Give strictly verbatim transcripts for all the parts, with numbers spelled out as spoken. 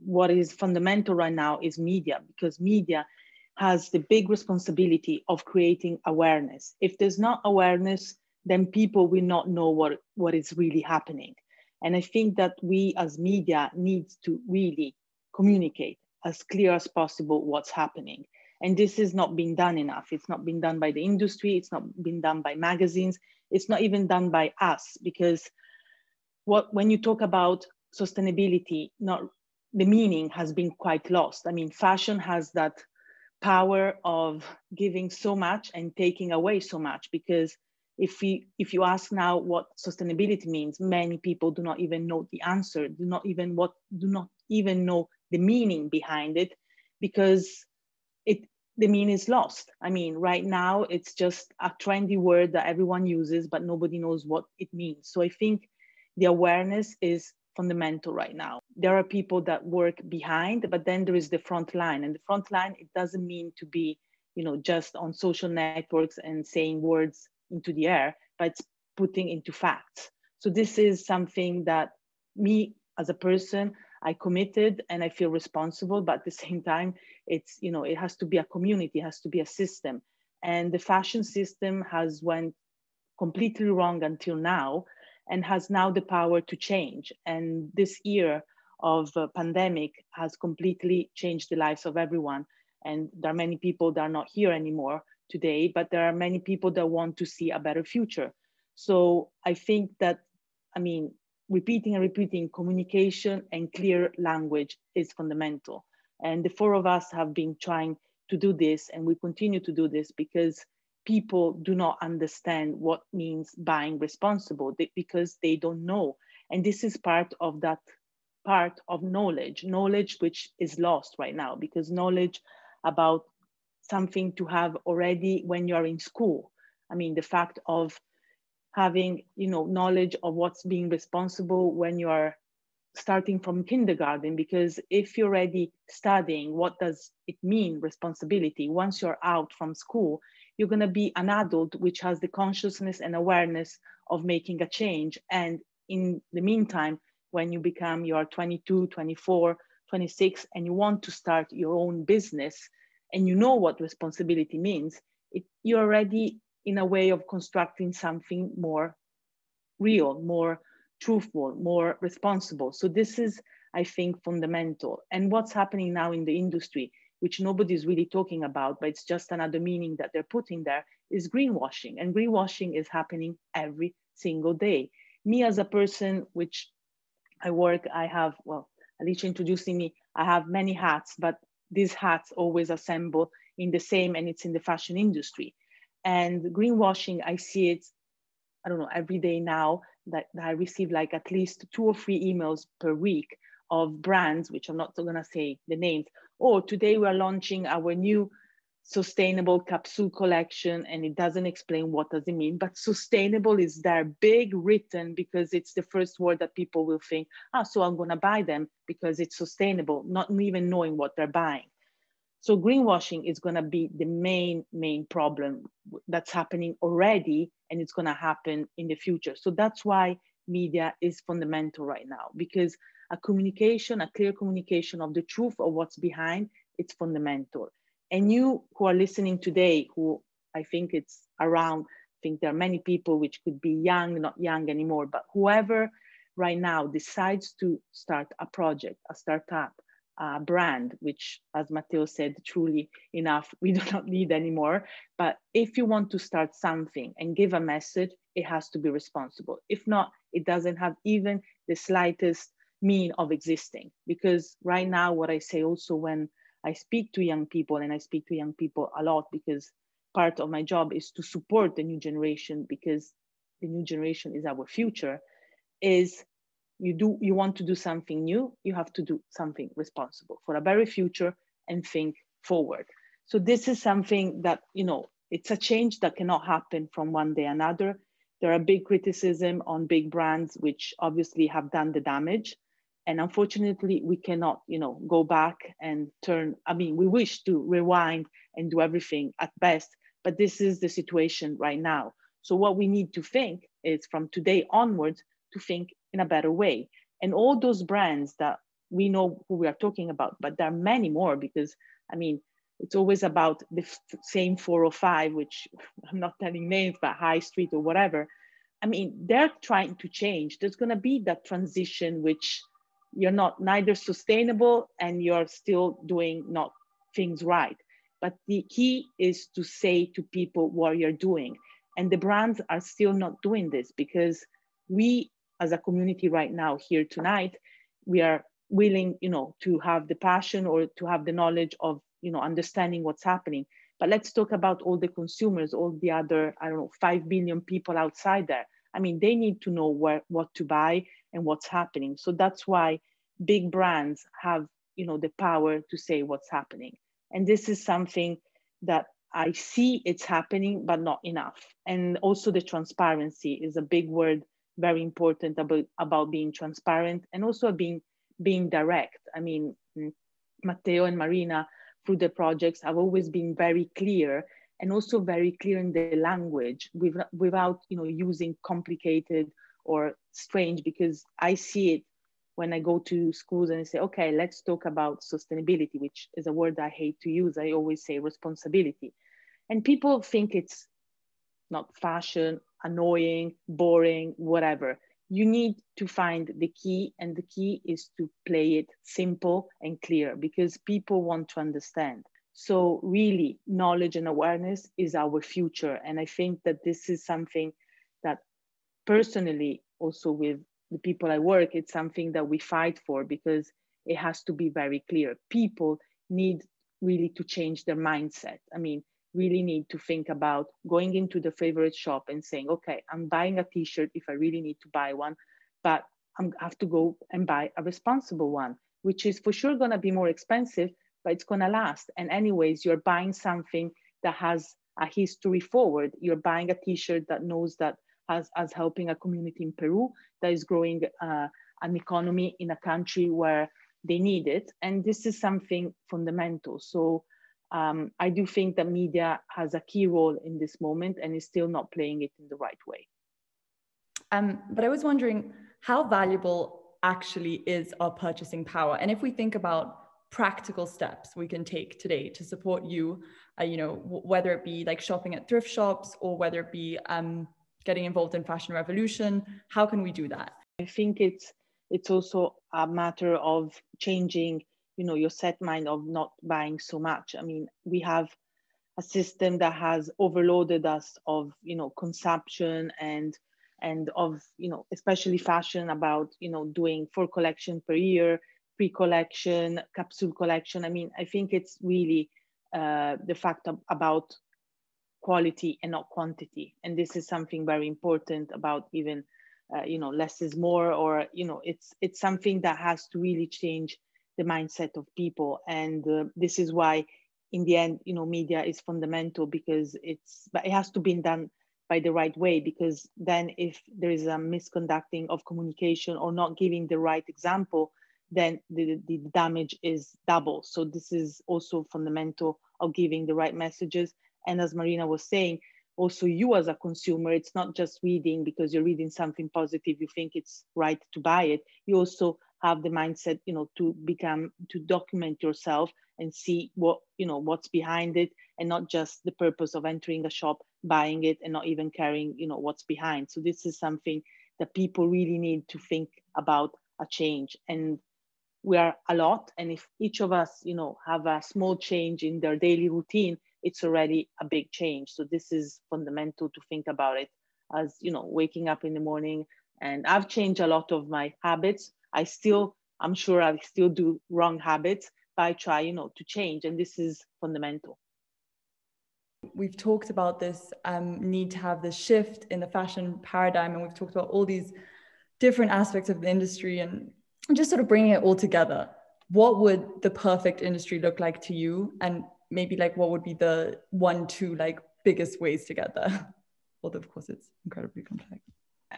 what is fundamental right now is media, because media has the big responsibility of creating awareness. If there's not awareness, then people will not know what, what is really happening. And I think that we as media need to really communicate as clear as possible what's happening. And this is not being done enough. It's not being done by the industry. It's not being done by magazines. It's not even done by us, because what, when you talk about sustainability, not, the meaning has been quite lost. I mean, fashion has that power of giving so much and taking away so much, because if we, if you ask now what sustainability means, many people do not even know the answer, do not even what do not even know the meaning behind it, because it the meaning is lost. I mean, right now it's just a trendy word that everyone uses, but nobody knows what it means. So I think the awareness is fundamental right now. There are people that work behind, but then there is the front line, and the front line, it doesn't mean to be, you know, just on social networks and saying words into the air, but it's putting into facts. So this is something that me as a person, I committed and I feel responsible, but at the same time, it's, you know, it has to be a community, it has to be a system. And the fashion system has went completely wrong until now, and has now the power to change. And this year of uh, pandemic has completely changed the lives of everyone. And there are many people that are not here anymore today, but there are many people that want to see a better future. So I think that, I mean, repeating and repeating, communication and clear language is fundamental. And the four of us have been trying to do this, and we continue to do this, because people do not understand what means buying responsible, they, because they don't know. And this is part of that part of knowledge, knowledge which is lost right now, because knowledge about something to have already when you're in school. I mean, the fact of having, you know, knowledge of what's being responsible when you are starting from kindergarten, because if you're already studying, what does it mean, responsibility? Once you're out from school, you're going to be an adult which has the consciousness and awareness of making a change. And in the meantime, when you become, you are twenty-two, twenty-four, twenty-six, and you want to start your own business, and you know what responsibility means, it, you're already in a way of constructing something more real, more truthful, more responsible. So this is, I think, fundamental. And what's happening now in the industry, which nobody's really talking about, but it's just another meaning that they're putting there, is greenwashing. And greenwashing is happening every single day. Me as a person, which I work, I have, well, Alicia introducing me, I have many hats, but these hats always assemble in the same, and it's in the fashion industry. And greenwashing, I see it, I don't know, every day now, that, that I receive like at least two or three emails per week of brands, which I'm not gonna say the names, or oh, today we're launching our new sustainable capsule collection, and it doesn't explain what does it mean, but sustainable is there big written, because it's the first word that people will think, ah, so I'm gonna buy them because it's sustainable, not even knowing what they're buying. So greenwashing is gonna be the main, main problem that's happening already, and it's gonna happen in the future. So that's why media is fundamental right now, because a communication, a clear communication of the truth of what's behind, it's fundamental. And you who are listening today, who I think it's around, I think there are many people which could be young, not young anymore, but whoever right now decides to start a project, a startup, a brand, which as Matteo said, truly enough, we do not need anymore. But if you want to start something and give a message, it has to be responsible. If not, it doesn't have even the slightest mean of existing. Because right now, what I say also when I speak to young people, and I speak to young people a lot, because part of my job is to support the new generation, because the new generation is our future, is you do you want to do something new, you have to do something responsible for a better future and think forward. So this is something that, you know, it's a change that cannot happen from one day another. There are big criticism on big brands, which obviously have done the damage. And unfortunately, we cannot, you know, go back and turn, I mean, we wish to rewind and do everything at best, but this is the situation right now. So what we need to think is from today onwards to think in a better way. And all those brands that we know who we are talking about, but there are many more, because I mean, it's always about the same four or five, which I'm not telling names, but High Street or whatever. I mean, they're trying to change. There's gonna be that transition, which you're not neither sustainable and you're still doing not things right. But the key is to say to people what you're doing. And the brands are still not doing this, because we as a community right now here tonight, we are willing, you know, to have the passion or to have the knowledge of, you know, understanding what's happening. But let's talk about all the consumers, all the other, I don't know, five billion people outside there. I mean, they need to know where, what to buy and what's happening. So that's why big brands have, you know, the power to say what's happening. And this is something that I see it's happening, but not enough. And also the transparency is a big word, very important about, about being transparent and also being, being direct. I mean, Matteo and Marina, through the projects, have always been very clear, and also very clear in the language without, you know, using complicated or strange, because I see it when I go to schools and I say, okay, let's talk about sustainability, which is a word I hate to use. I always say responsibility. And people think it's not fashion, annoying, boring, whatever. You need to find the key, and the key is to play it simple and clear, because people want to understand. So really, knowledge and awareness is our future. And I think that this is something that personally, also with the people I work, it's something that we fight for, because it has to be very clear. People need really to change their mindset. I mean, really need to think about going into the favorite shop and saying, okay, I'm buying a t-shirt if I really need to buy one, but I have to go and buy a responsible one, which is for sure gonna be more expensive, but it's gonna last. And anyways, you're buying something that has a history forward. You're buying a t-shirt that knows that as, as helping a community in Peru that is growing uh, an economy in a country where they need it. And this is something fundamental. So um, I do think that media has a key role in this moment and is still not playing it in the right way. Um, but I was wondering how valuable actually is our purchasing power? And if we think about practical steps we can take today to support you, uh, you know, whether it be like shopping at thrift shops or whether it be um, getting involved in Fashion Revolution, how can we do that? I think it's it's also a matter of changing, you know, your set mind of not buying so much. I mean, we have a system that has overloaded us of, you know, consumption and and of, you know, especially fashion, about, you know, doing four collection per year, pre-collection, capsule collection. I mean, I think it's really uh, the fact of, about quality and not quantity. And this is something very important about even, uh, you know, less is more, or, you know, it's, it's something that has to really change the mindset of people. And uh, this is why in the end, you know, media is fundamental, because it's, but it has to be done by the right way, because then if there is a misconducting of communication or not giving the right example, then the, the damage is double. So this is also fundamental of giving the right messages. And as Marina was saying, also you as a consumer, it's not just reading because you're reading something positive, you think it's right to buy it. You also have the mindset, you know, to become, to document yourself and see what, you know, what's behind it, and not just the purpose of entering a shop, buying it and not even caring, you know, what's behind. So this is something that people really need to think about a change. And we are a lot. And if each of us, you know, have a small change in their daily routine, it's already a big change. So this is fundamental to think about it as, you know, waking up in the morning. And I've changed a lot of my habits. I still, I'm sure I still do wrong habits, but I try, you know, to change. And this is fundamental. We've talked about this um, need to have this shift in the fashion paradigm. And we've talked about all these different aspects of the industry and just sort of bringing it all together. What would the perfect industry look like to you? And maybe like what would be the one, two like biggest ways to get there? Although of course it's incredibly complex.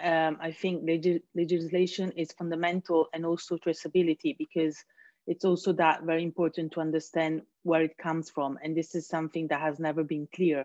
Um, I think leg legislation is fundamental, and also traceability, because it's also that very important to understand where it comes from. And this is something that has never been clear.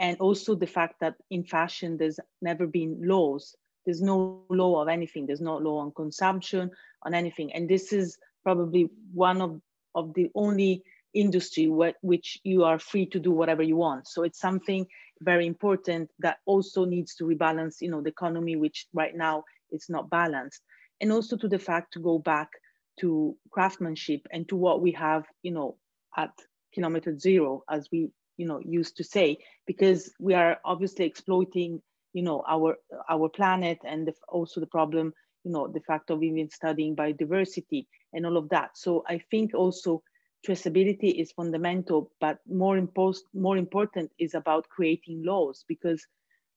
And also the fact that in fashion, there's never been laws. There's no law of anything. There's no law on consumption, on anything. And this is probably one of, of the only industry wh which you are free to do whatever you want. So it's something very important that also needs to rebalance, you know, the economy, which right now is not balanced. And also to the fact to go back to craftsmanship and to what we have, you know, at kilometer zero, as we, you know, used to say, because we are obviously exploiting, you know, our our planet, and the, also the problem, you know, the fact of even studying biodiversity and all of that. So I think also traceability is fundamental, but more, impos more important is about creating laws, because,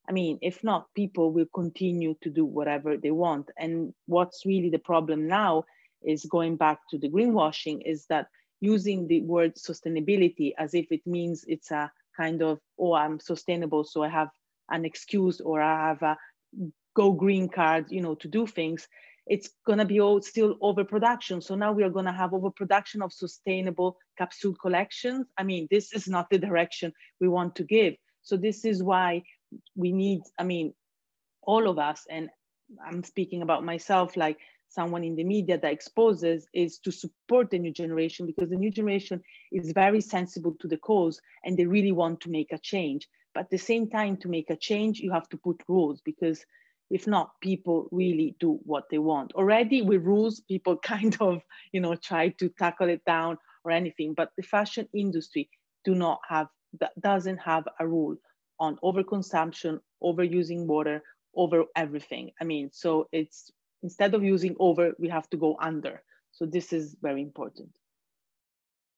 I mean, if not, people will continue to do whatever they want. And what's really the problem now is, going back to the greenwashing, is that using the word sustainability as if it means it's a kind of, oh, I'm sustainable, so I have an excuse, or I have a go green card, you know, to do things. It's gonna be all still overproduction. So now we are gonna have overproduction of sustainable capsule collections. I mean, this is not the direction we want to give. So this is why we need, I mean, all of us, and I'm speaking about myself, like someone in the media that exposes, is to support the new generation, because the new generation is very sensible to the cause and they really want to make a change. But at the same time, to make a change, you have to put rules, because if not, people really do what they want. Already with rules, people kind of, you know, try to tackle it down or anything, but the fashion industry do not have, doesn't have a rule on overconsumption, overusing water, over everything. I mean, so it's, instead of using over, we have to go under. So this is very important.